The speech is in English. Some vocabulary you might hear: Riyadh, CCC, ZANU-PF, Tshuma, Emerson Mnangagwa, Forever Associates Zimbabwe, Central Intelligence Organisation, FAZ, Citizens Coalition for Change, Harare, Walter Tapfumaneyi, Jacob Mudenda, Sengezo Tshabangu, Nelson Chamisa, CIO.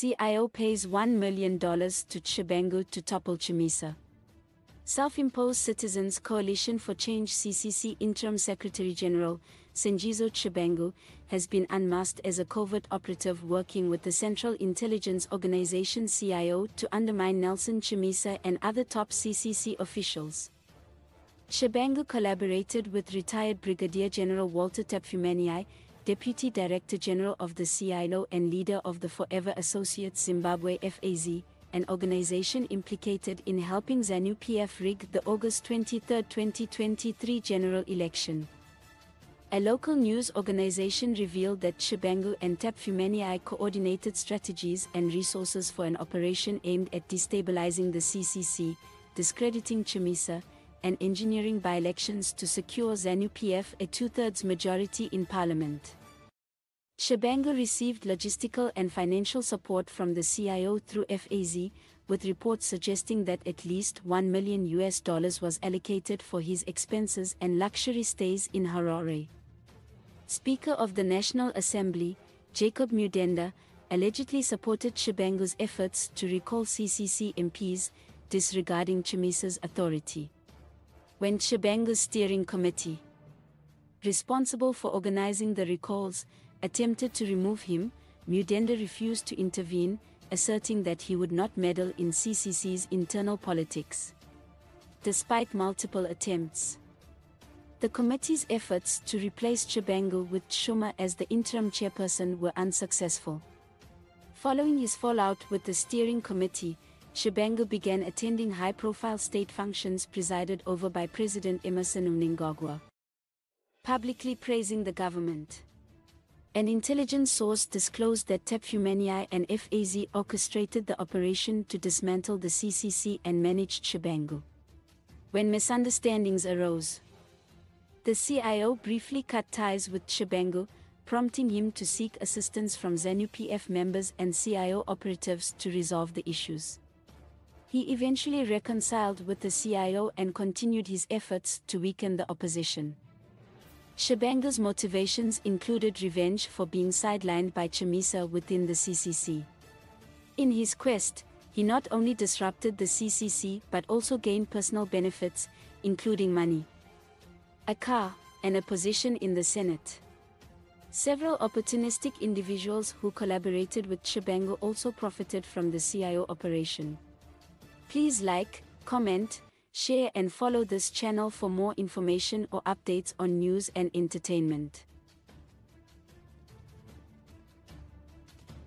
CIO pays $1 million to Tshabangu to topple Chamisa. Self-imposed Citizens Coalition for Change CCC Interim Secretary-General Sengezo Tshabangu has been unmasked as a covert operative working with the Central Intelligence Organization CIO to undermine Nelson Chamisa and other top CCC officials. Tshabangu collaborated with retired Brigadier General Walter Tapfumaneyi, Deputy Director General of the CIO and leader of the Forever Associates Zimbabwe FAZ, an organization implicated in helping ZANU-PF rig the August 23, 2023 general election. A local news organization revealed that Tshabangu and Tapfumaneyi coordinated strategies and resources for an operation aimed at destabilizing the CCC, discrediting Chamisa, and engineering by-elections to secure ZANU-PF a two-thirds majority in parliament. Tshabangu received logistical and financial support from the CIO through FAZ, with reports suggesting that at least $1 million was allocated for his expenses and luxury stays in Harare. Speaker of the National Assembly, Jacob Mudenda, allegedly supported Tshabangu's efforts to recall CCC MPs, disregarding Chamisa's authority. When Tshabangu's steering committee, responsible for organizing the recalls, attempted to remove him, Mudenda refused to intervene, asserting that he would not meddle in CCC's internal politics. Despite multiple attempts, the committee's efforts to replace Tshabangu with Tshuma as the interim chairperson were unsuccessful. Following his fallout with the steering committee, Tshabangu began attending high-profile state functions presided over by President Emerson Mnangagwa, publicly praising the government. An intelligence source disclosed that Tapfumaneyi and FAZ orchestrated the operation to dismantle the CCC and manage Tshabangu. When misunderstandings arose, the CIO briefly cut ties with Tshabangu, prompting him to seek assistance from ZANU-PF members and CIO operatives to resolve the issues. He eventually reconciled with the CIO and continued his efforts to weaken the opposition. Tshabangu's motivations included revenge for being sidelined by Chamisa within the CCC. In his quest, he not only disrupted the CCC but also gained personal benefits, including money, a car, and a position in the Senate. Several opportunistic individuals who collaborated with Tshabangu also profited from the CIO operation. Please like, comment, share and follow this channel for more information or updates on news and entertainment.